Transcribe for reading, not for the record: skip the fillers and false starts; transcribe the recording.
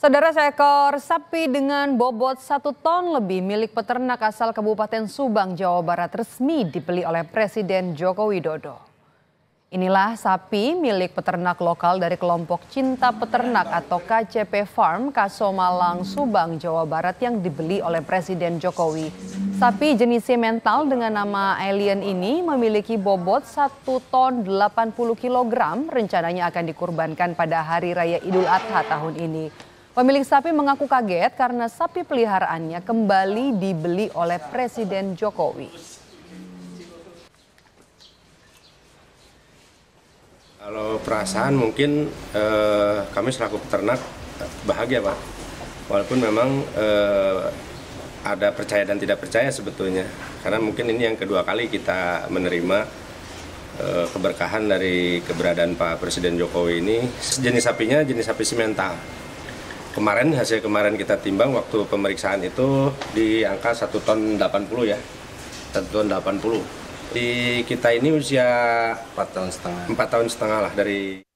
Saudara, seekor sapi dengan bobot 1 ton lebih milik peternak asal Kabupaten Subang, Jawa Barat resmi dibeli oleh Presiden Joko Widodo. Inilah sapi milik peternak lokal dari kelompok Cinta Peternak atau KCP Farm Kaso Malang, Subang, Jawa Barat yang dibeli oleh Presiden Jokowi. Sapi jenis Simental dengan nama Alien ini memiliki bobot 1 ton 80 kg, rencananya akan dikurbankan pada Hari Raya Idul Adha tahun ini. Pemilik sapi mengaku kaget karena sapi peliharaannya kembali dibeli oleh Presiden Jokowi. Kalau perasaan mungkin kami selaku peternak bahagia, Pak. Walaupun memang ada percaya dan tidak percaya sebetulnya. Karena mungkin ini yang kedua kali kita menerima keberkahan dari keberadaan Pak Presiden Jokowi ini. Jenis sapinya jenis sapi simental. Kemarin, hasil kemarin kita timbang waktu pemeriksaan itu di angka 1 ton 80 ya, 1 ton 80. Di kita ini usia 4 tahun setengah lah dari...